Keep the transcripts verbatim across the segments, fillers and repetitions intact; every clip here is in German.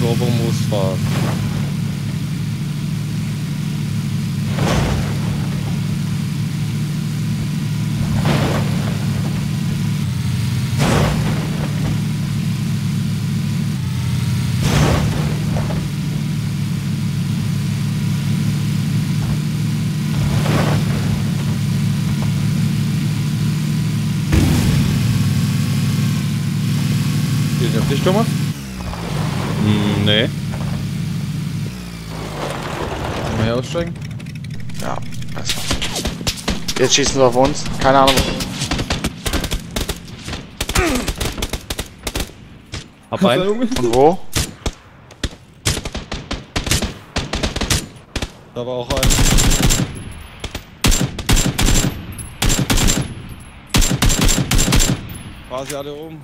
Hubschrauber muss fahren. Nicht gemacht? Hm, nee. Kann man hier aussteigen? Ja, besser. Jetzt schießen sie auf uns. Keine Ahnung. Hab einen. Und wo? Da war auch ein. War sie alle oben?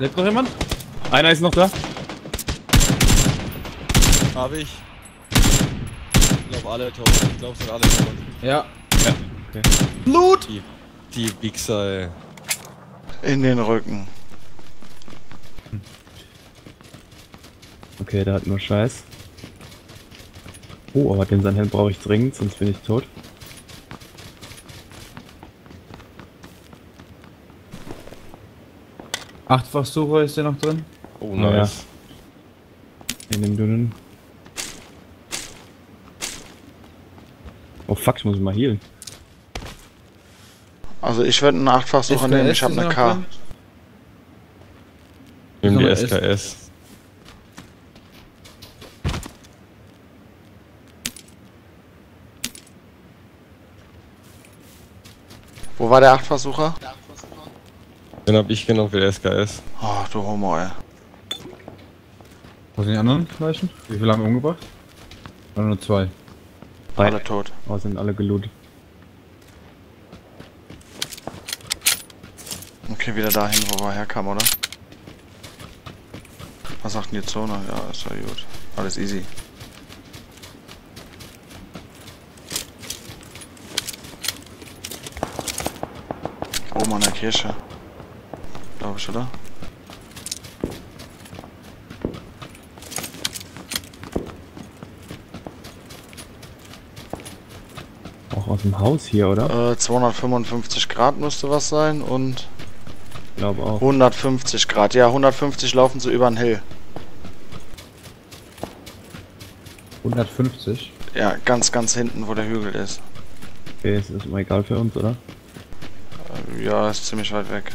Lebt noch jemand? Einer ist noch da. Hab ich. Ich glaube alle tot. Ich glaube sind alle tot. Ja. Ja. Okay. Blut! Die, die Wichser, ey. In den Rücken. Okay, da hatten wir Scheiß. Oh, aber den Sandhelm brauche ich dringend, sonst bin ich tot. Achtfach Sucher ist der noch drin? Oh, nice. Ja. In dem dünnen. Oh fuck, ich muss mal healen. Also ich würde einen Achtfach Sucher nehmen, ich habe eine K. Nimm die S K S. Wo war der Achtfach Sucher? Den hab ich genommen für die S K S. Ach du Homo, ey. Wo sind die anderen Leichen? Wie viele haben wir umgebracht? Oder nur zwei? Alle Nein. tot. Oh, sind alle gelootet. Okay, wieder dahin, wo wir herkamen, oder? Was sagt denn die Zone? Ja, ist ja gut. Alles easy. Oben an der Kirche. Glaube ich, oder? Auch aus dem Haus hier, oder? Äh, zweihundertfünfundfünfzig Grad müsste was sein und... Ich glaube auch. hundertfünfzig Grad, ja, hundertfünfzig laufen sie über den Hill. hundertfünfzig? Ja, ganz, ganz hinten, wo der Hügel ist. Okay, es ist immer egal für uns, oder? Ja, ist ziemlich weit weg.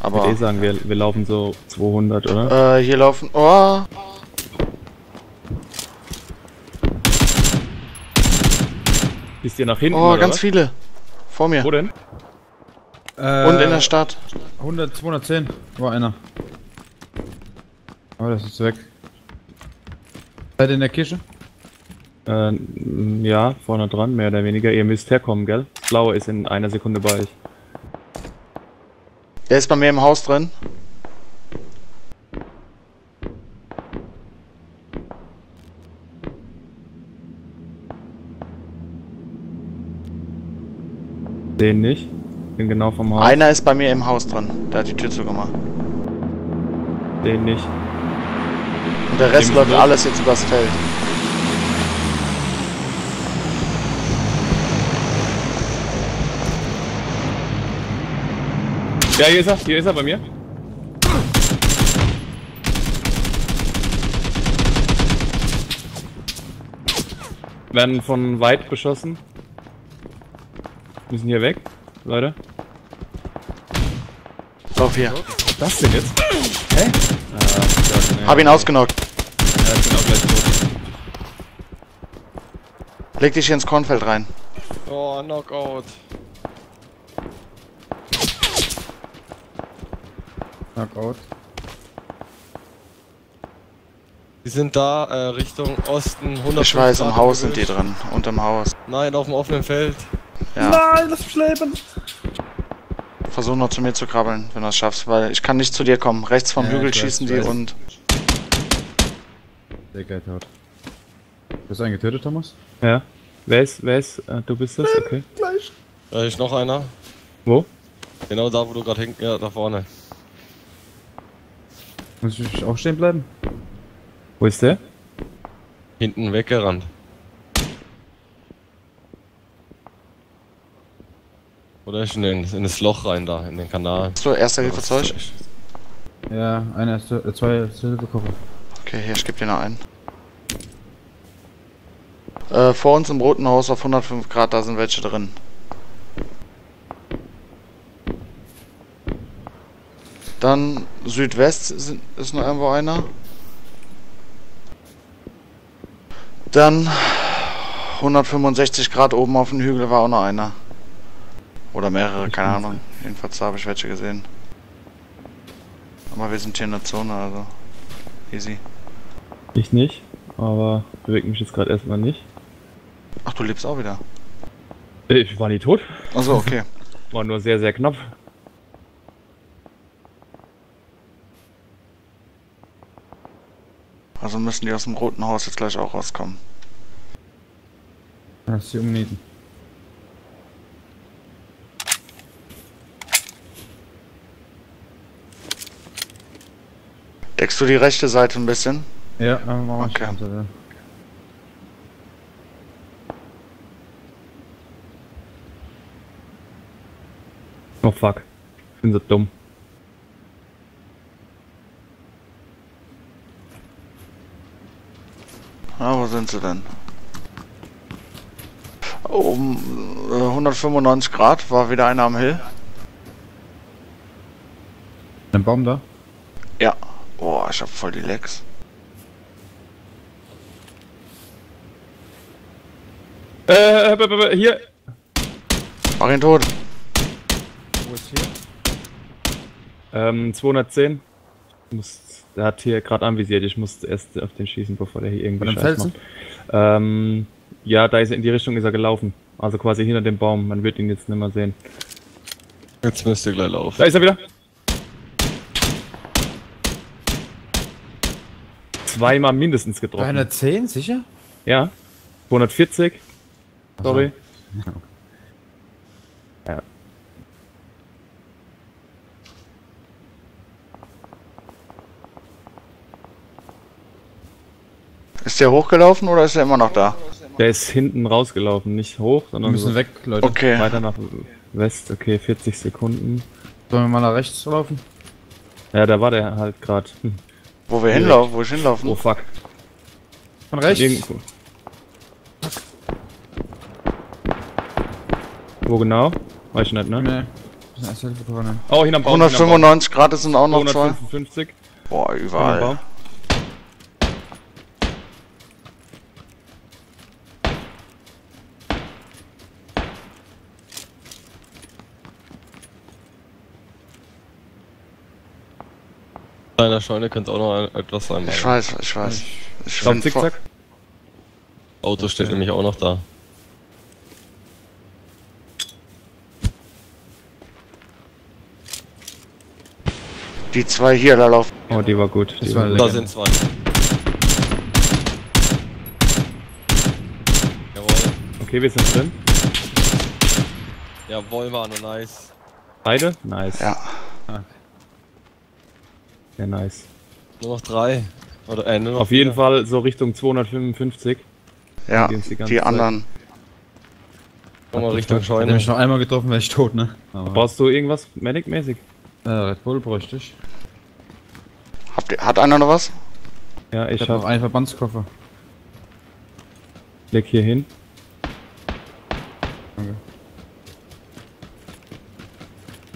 Aber ich würde sagen, wir, wir laufen so zweihundert, oder? Äh, hier laufen... Oh! Ist hier nach hinten, Oh, ganz oder? Viele! Vor mir! Wo denn? Äh, Und in der Stadt. hundert, zweihundertzehn war einer. Aber oh, das ist weg. Seid ihr in der Kirche? Äh, ja, vorne dran, mehr oder weniger. Ihr müsst herkommen, gell? Das Blaue ist in einer Sekunde bei euch. Der ist bei mir im Haus drin. Den nicht. Bin genau vom Haus. Einer ist bei mir im Haus drin. Der hat die Tür zugemacht. Den nicht. Und der Rest läuft alles jetzt übers Feld. Ja, hier ist er, hier ist er bei mir. Werden von weit beschossen. Müssen hier weg, Leute. Lauf hier. Was ist das denn jetzt? Hä? Ah, Gott, nee. Hab ihn ausgenockt. Ja, ich bin auch gleich tot. Leg dich hier ins Kornfeld rein. Oh, Knockout. Knockout. Die sind da äh, Richtung Osten, hundert. Ich weiß, im Haus sind die drin, unterm Haus. Nein, auf dem offenen Feld. Ja. Nein, lass mich leben! Versuch noch zu mir zu krabbeln, wenn du das schaffst, weil ich kann nicht zu dir kommen. Rechts vom ja, Hügel schießen weiß, die und... Sehr geil, tot. Bist du einen getötet, Thomas? Ja. Wer ist, wer ist, äh, du bist das? Okay. Gleich. Da ist noch einer. Wo? Genau da, wo du gerade hängst, ja, da vorne. Muss ich auch stehen bleiben? Wo ist der? Hinten weggerannt. Oder ist in, den, in das Loch rein da, in den Kanal. So, erster Hilfezeug? Ja, einer ist äh, zwei erste Hilfekoffer. Okay, hier, ich geb dir noch einen. Äh, vor uns im roten Haus auf hundertfünf Grad, da sind welche drin. Dann Südwest sind, ist noch irgendwo einer. Dann hundertfünfundsechzig Grad oben auf dem Hügel war auch noch einer. Oder mehrere, keine Ahnung. Jedenfalls habe ich welche gesehen. Aber wir sind hier in der Zone, also easy. Ich nicht, aber bewegt mich jetzt gerade erstmal nicht. Ach, du lebst auch wieder? Ich war nie tot. Achso, okay. War nur sehr, sehr knapp. Also müssen die aus dem roten Haus jetzt gleich auch rauskommen. Lass sie umnieten. Deckst du die rechte Seite ein bisschen? Ja, dann machen wir okay. Schon, ja. Oh fuck, ich bin so dumm. Na, wo sind sie denn? Oh, um hundertfünfundneunzig Grad war wieder einer am Hill. Ein Baum da? Ja. Boah, ich hab voll die Lecks. Äh, hier! Mach ihn tot! Wo ist hier? Ähm, zweihundertzehn. Ich muss, der hat hier gerade anvisiert, ich muss erst auf den schießen, bevor der hier irgendwie Scheiß macht. Ähm, ja, da ist er in die Richtung, ist er gelaufen. Also quasi hinter dem Baum, man wird ihn jetzt nicht mehr sehen. Jetzt müsst ihr gleich laufen. Da ist er wieder! Zweimal mindestens getroffen. zweihundertzehn, sicher? Ja. zweihundertvierzig. Sorry. Aha. Ja. Ist der hochgelaufen oder ist er immer noch da? Der ist hinten rausgelaufen, nicht hoch, sondern. Wir müssen so weg, Leute. Okay. Weiter nach West, okay, vierzig Sekunden. Sollen wir mal nach rechts laufen? Ja, da war der halt gerade. Hm. Wo wir hinlaufen, wo ich hinlaufen. Oh fuck. Von rechts. Irgendwo. Wo genau? Weiß ich nicht, ne? Ne. Oh, hinterm Baum. hundertfünfundneunzig Grad sind auch noch zwei. hundertfünfundfünfzig. Boah, überall. In der Scheune könnte auch noch etwas sein. Ich weiß, ich weiß. Ich glaube, Zickzack. Auto steht nämlich auch noch da. Die zwei hier, da laufen. Oh, die war gut. Die war da sind zwei. Jawohl. Okay, wir sind drin. Jawohl, war nur nice. Beide? Nice. Ja. Ah. Ja, nice. Nur noch drei. Oder, äh, nur noch auf vier. Jeden Fall so Richtung zweihundertfünfundfünfzig. Ja, die, die anderen. Nochmal Richtung Scheune. Hätte mich noch einmal getroffen, wäre ich tot, ne? Aber brauchst du irgendwas Medic-mäßig? Äh, Red Bull bräuchte ich. Habt ihr, hat einer noch was? Ja, ich, ich habe hab noch einen Verbandskoffer. Leg hier hin. Okay.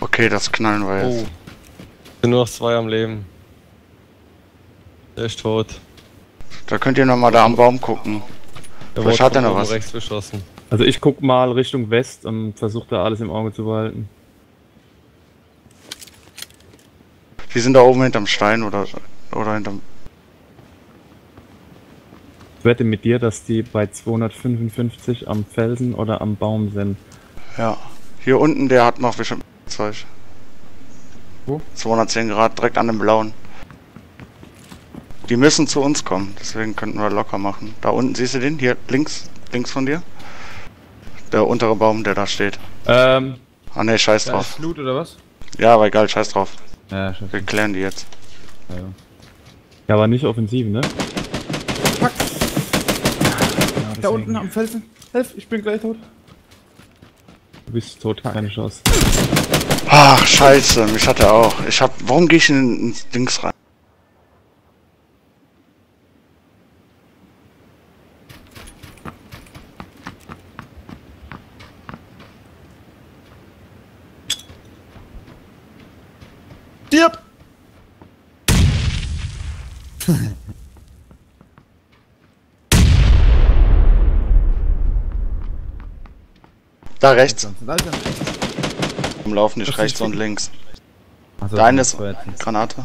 Okay, das knallen wir jetzt. Oh. Nur noch zwei am Leben. Der ist tot. Da könnt ihr noch mal da am Baum gucken. Vielleicht hat er noch was. Rechts beschossen. Also ich guck mal Richtung West und versuche da alles im Auge zu behalten. Die sind da oben hinterm Stein oder, oder hinterm... Ich wette mit dir, dass die bei zweihundertfünfundfünfzig am Felsen oder am Baum sind. Ja. Hier unten, der hat noch bestimmt Zeug. Wo? zweihundertzehn Grad, direkt an dem blauen. Die müssen zu uns kommen, deswegen könnten wir locker machen. Da unten, siehst du den? Hier, links, links von dir. Der untere Baum, der da steht. Ähm... Ah ne, scheiß drauf. Ist Blut oder was? Ja, aber egal, scheiß drauf. Ja, scheiß drauf. Wir klären die jetzt. Ja, ja. Ja, aber nicht offensiv, ne? deswegen. Da unten am Felsen. Helf, ich bin gleich tot. Du bist tot, keine Chance. Ach, scheiße, mich hat er auch. Ich hab. Warum gehe ich in ins Dings rein? Stirb! Da rechts. Umlaufen nicht rechts und links. Also, da eine ist Granate.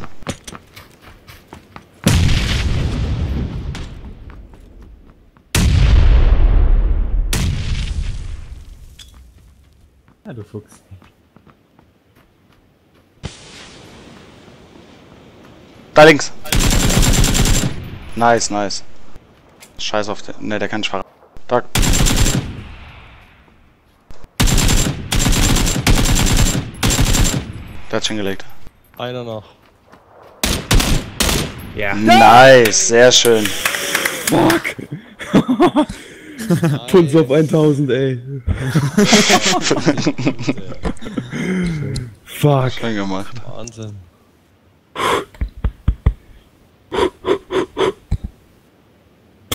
Ja, du Fuchs. Da links. Nice, nice. Scheiß auf den. Ne, der kann nicht fahren. Da. Der hat's hingelegt. Einer noch. Ja. Nice, sehr schön. Fuck. Punz auf tausend, ey. Fuck. Schön gemacht. Wahnsinn.